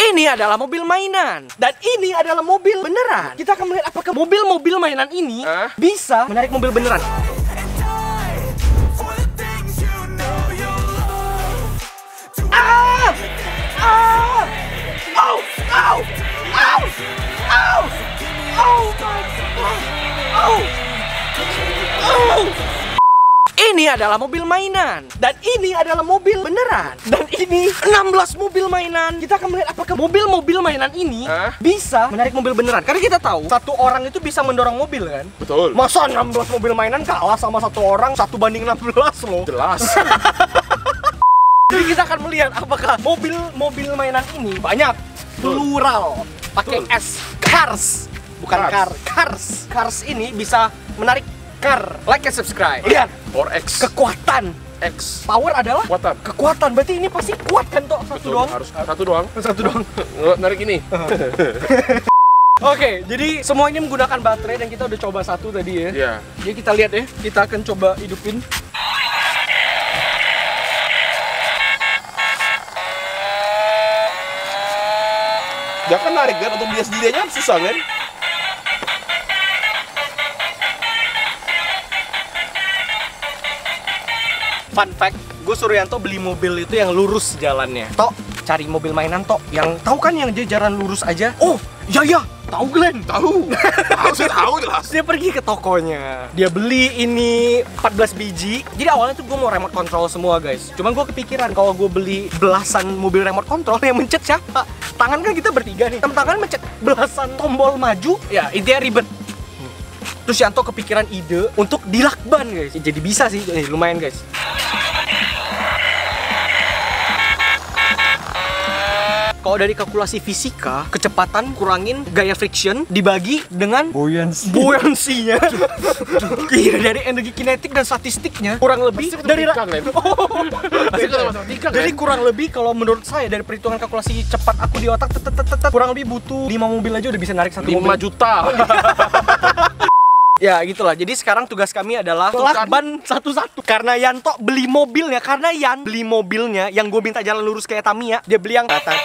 Ini adalah mobil mainan. Dan ini adalah mobil beneran. Kita akan melihat apakah mobil-mobil mainan ini bisa menarik mobil beneran. Ini adalah mobil mainan. Dan ini adalah mobil beneran. Dan ini 16 mobil mainan. Kita akan melihat apakah mobil-mobil mainan ini bisa menarik mobil beneran. Karena kita tahu satu orang itu bisa mendorong mobil kan. Betul. Masa 16 mobil mainan kalah sama satu orang 1:16 loh. Jelas. Jadi kita akan melihat apakah mobil-mobil mainan ini banyak. Plural. Pakai S. Cars. Bukan car. Cars. Cars ini bisa menarik car. Like and subscribe. Lihat. Or X. Kekuatan X. Power adalah kekuatan. Kekuatan berarti ini pasti kuat kan toh? Satu doang. Narik ini. Oke, jadi semua ini menggunakan baterai dan kita udah coba satu tadi ya. Iya. Jadi kita lihat ya, kita akan coba hidupin. Jangan kan narik kan, untuk dia sendiri aja susah kan? Fun fact, gue suruh Yanto beli mobil itu yang lurus jalannya. Tok, cari mobil mainan tok. Yang tahu kan yang dia jalan lurus aja. Oh, iya, tahu Glenn. Tahu jelas. Dia pergi ke tokonya. Dia beli ini 14 biji. Jadi awalnya tuh gue mau remote control semua, guys. Cuman gue kepikiran kalau gue beli belasan mobil remote control yang mencet siapa? Tangan kan kita bertiga nih. Tangan mencet belasan tombol maju. Ya, intinya ribet. Terus Yanto kepikiran ide untuk dilakban, guys. Jadi bisa sih, lumayan, guys. Kalau dari kalkulasi fisika, kecepatan kurangin gaya friction dibagi dengan buoyansinya. Iya, dari energi kinetik dan statistiknya kurang lebih dari jadi kurang lebih kalau menurut saya dari perhitungan kalkulasi cepat aku di otak kurang lebih butuh 5 mobil aja udah bisa narik satu mobil. 5 juta. Ya gitulah. Jadi sekarang tugas kami adalah lakban satu-satu. Karena Yanto beli mobilnya, yang gue minta jalan lurus kayak Tamiya, dia beli yang lakban.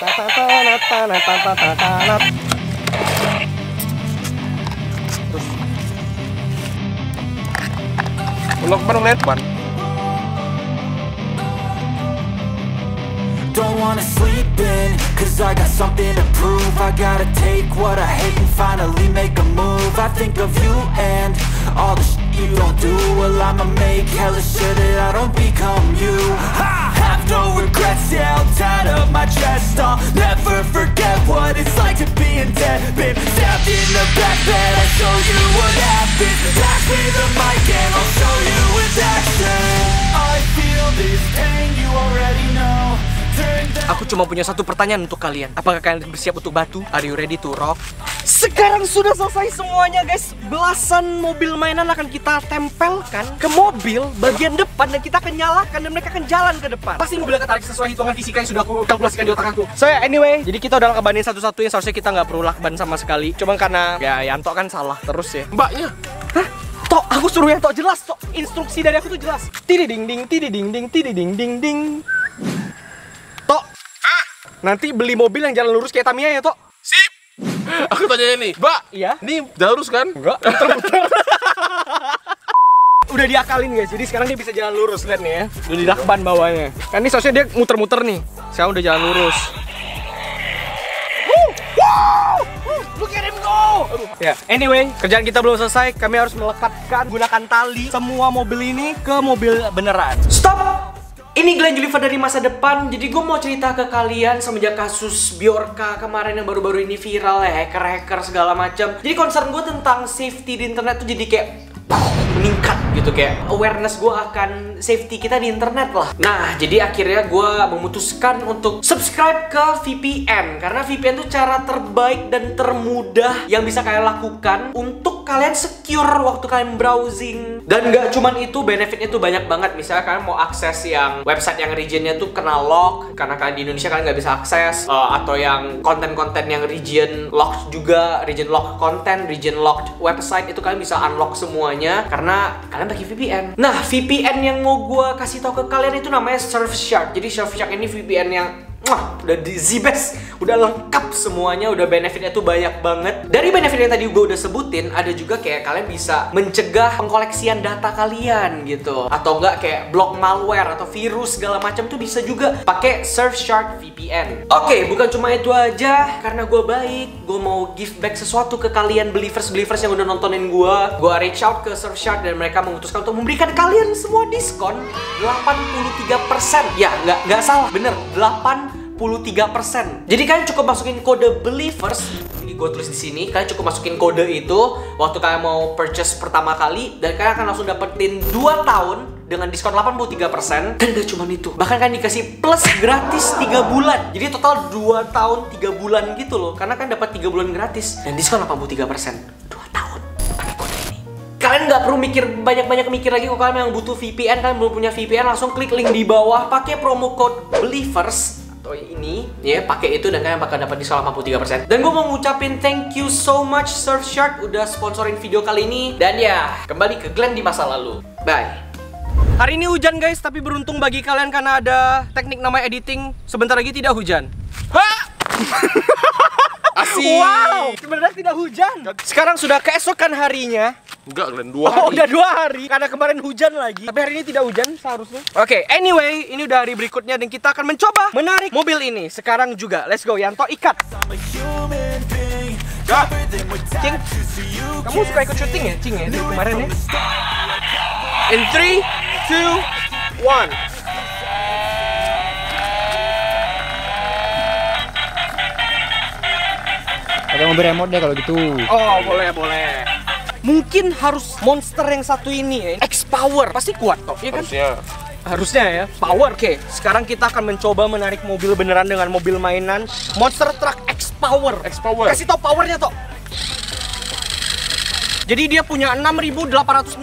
Don't wanna sleep in, cause I got something to prove. I gotta take what I hate and finally make a move. I think of you and all the shit you don't do. Well, I'ma make hella sure that I don't become you. I have no regrets, yeah, I'll tie up my chest. I'll never forget what it's like to be in debt. Been stabbed in the back bed, I'll show you what happens. Pass me the mic and I'll show you it's action. I feel this pain, you already know. Aku cuma punya satu pertanyaan untuk kalian. Apakah kalian bersiap untuk batu? Are you ready to rock? Sekarang sudah selesai semuanya, guys. Belasan mobil mainan akan kita tempelkan ke mobil bagian depan. Dan kita akan nyalakan dan mereka akan jalan ke depan. Pasti mobilnya ketarik sesuai hitungan fisika yang sudah aku kalkulasikan di otak aku. So ya, anyway, jadi kita udah lakbanin satu-satunya. Seharusnya kita nggak perlu lakban sama sekali. Cuman karena ya Yanto kan salah terus ya. Mbaknya. Hah? Tok, aku suruh Yanto jelas. Tok, instruksi dari aku tuh jelas. Tididing ding. Nanti beli mobil yang jalan lurus kayak Tamiya ya, Tok? Sip! Aku tanya nih, Mbak, iya? Ini jalan lurus kan? Enggak, putar-putar. Udah diakalin guys, jadi sekarang dia bisa jalan lurus, lihat nih ya. Udah dilakban bawahnya. Kan ini seharusnya dia muter-muter nih. Sekarang udah jalan lurus. Look at him go! Ya, anyway, kerjaan kita belum selesai. Kami harus melekatkan gunakan tali semua mobil ini ke mobil beneran. Stop! Ini Glenn Julifer dari masa depan. Jadi gue mau cerita ke kalian semenjak kasus Bjorka kemarin yang baru-baru ini viral ya, hacker-hacker segala macam. Jadi concern gue tentang safety di internet tuh jadi kayak meningkat gitu, kayak awareness gue akan safety kita di internet lah. Nah, jadi akhirnya gue memutuskan untuk subscribe ke VPN karena VPN tuh cara terbaik dan termudah yang bisa kalian lakukan untuk kalian secure waktu kalian browsing. Dan gak cuman itu, benefitnya tuh banyak banget. Misalnya kalian mau akses yang website yang regionnya tuh kena lock karena kalian di Indonesia kalian gak bisa akses, atau yang konten-konten yang region locked juga, region locked konten, region locked website, itu kalian bisa unlock semuanya karena kalian pakai VPN. Nah, VPN yang mau gue kasih tau ke kalian itu namanya Surfshark. Jadi Surfshark ini VPN yang Wah, udah di Z-Best, udah lengkap semuanya, udah benefitnya tuh banyak banget. Dari benefit yang tadi gue udah sebutin, ada juga kayak kalian bisa mencegah pengkoleksian data kalian gitu, atau enggak kayak blok malware atau virus segala macam tuh bisa juga pakai Surfshark VPN. Oke, bukan cuma itu aja, karena gue baik, gue mau give back sesuatu ke kalian believers yang udah nontonin gue. Gue reach out ke Surfshark dan mereka memutuskan untuk memberikan kalian semua diskon 83%. Ya, nggak salah, bener 83%. Jadi kalian cukup masukin kode believers, gue tulis di sini. Kalian cukup masukin kode itu waktu kalian mau purchase pertama kali, dan kalian akan langsung dapetin 2 tahun dengan diskon 83%. Dan gak cuma itu, bahkan kan dikasih plus gratis 3 bulan. Jadi total 2 tahun 3 bulan gitu loh, karena kan dapat 3 bulan gratis dan diskon 83%. 2 tahun pakai kode ini. Kalian gak perlu mikir banyak lagi. Kalau kalian yang butuh VPN, kalian belum punya VPN, langsung klik link di bawah, pakai promo code Believers ini ya, pakai itu dan kalian bakal dapat diskon 83%. Dan gue mau ngucapin thank you so much Surfshark udah sponsorin video kali ini. Dan ya, kembali ke Glenn di masa lalu. Bye. Hari ini hujan guys, tapi beruntung bagi kalian karena ada teknik namanya editing. Sebentar lagi tidak hujan. Asik. Wow, sebenarnya tidak hujan. Sekarang sudah keesokan harinya. Enggak, Glenn, 2 hari. Oh, udah 2 hari. Karena kemarin hujan lagi, tapi hari ini tidak hujan seharusnya. Oke, anyway, ini udah hari berikutnya dan kita akan mencoba menarik mobil ini sekarang juga. Let's go, Yanto, ikat. Cing, kamu suka ikut syuting ya, Cing ya, dari kemarin ya? In 3, 2, 1. Ada mobil remote deh kalau gitu. Oh, boleh. Mungkin harus monster yang satu ini ya, X-Power, pasti kuat toh, ya kan? Harusnya ya, power. Oke, sekarang kita akan mencoba menarik mobil beneran dengan mobil mainan monster truck X-Power. Kasih tau powernya toh. Jadi dia punya 6.864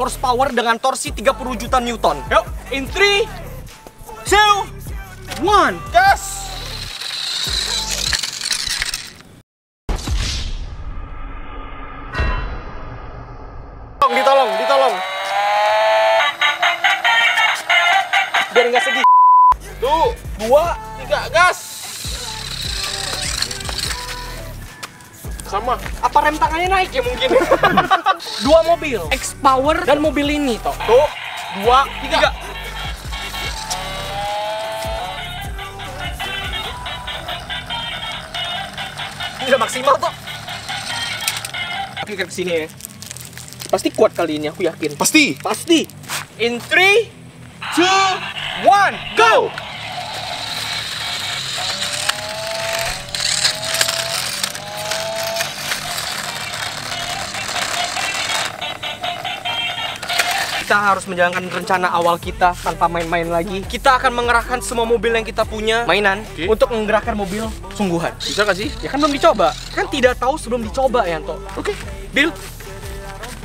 horsepower dengan torsi 30 juta Newton. Yuk, in 3, 2, 1, gas! Ditolong. Biar nggak sedih. 2, 3, gas. Sama. Apa rem tangannya naik ya mungkin? 2 mobil, X-Power dan mobil ini toh. 2, 3. Ini udah maksimal toh. Oke, ke sini ya. Pasti kuat kali ini, aku yakin. Pasti. In 3, 2, 1, go! Kita harus menjalankan rencana awal kita tanpa main-main lagi. Kita akan mengerahkan semua mobil yang kita punya mainan untuk menggerakkan mobil sungguhan. Bisa gak sih? Ya kan belum dicoba. Kan tidak tahu sebelum dicoba, Yanto. Oke, deal.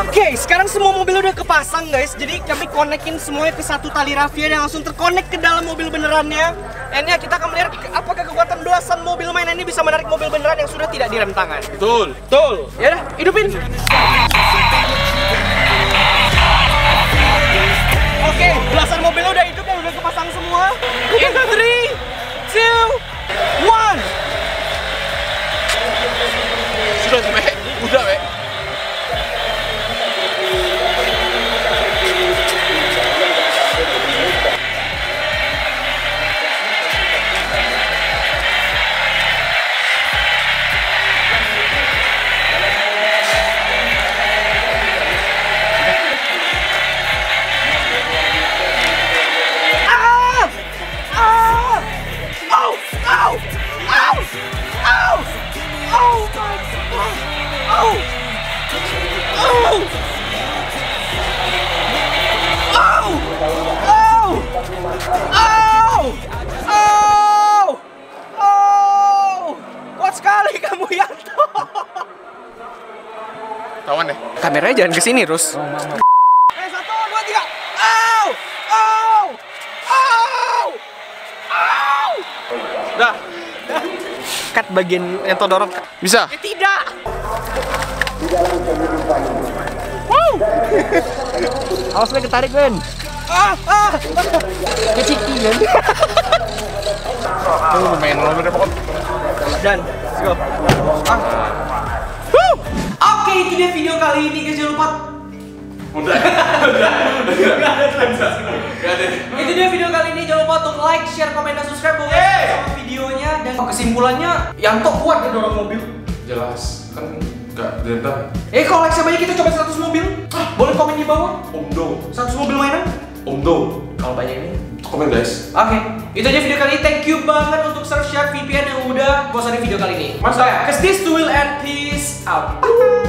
Oke, sekarang semua mobil udah kepasang guys. Jadi kami konekin semuanya ke satu tali rafia yang langsung terkonek ke dalam mobil benerannya. Dan ya, kita akan melihat apakah kekuatan belasan mobil mainan ini bisa menarik mobil beneran yang sudah tidak direm tangan. Betul. Ya udah, hidupin. Oke, belasan mobil udah hidup yang udah kepasang semua. In 3, 2, 1. Udah, weh. Lawan deh. Kameranya jangan ke sini, Rus. Satu, dua, tiga. Au! Au! Au! Au! Udah. Cut bagian yang todorok. Bisa? Ya, tidak. Wow. Awas lu ketarik, Glenn. Ah. Keciki, Glenn. Lu main lomba deh, pokoknya. Dan, let's go. Oke, itu dia video kali ini, guys. Jangan lupa. Udah. Itu dia video kali ini. Jangan lupa untuk like, share, komen, dan subscribe buat videonya. Dan kesimpulannya, Yanto kuat ya dorong mobil. Jelas, kan enggak dendam. Koleksi banyak, kita coba 100 mobil. Boleh komen di bawah. Omdo. 100 mobil mainan. Omdo. Kalau banyak ini, komen guys. Oke, itu aja video kali ini. Thank you banget untuk Surfshark VPN yang udah bosan di video kali ini. Mas saya, 'cause this will end. Peace out.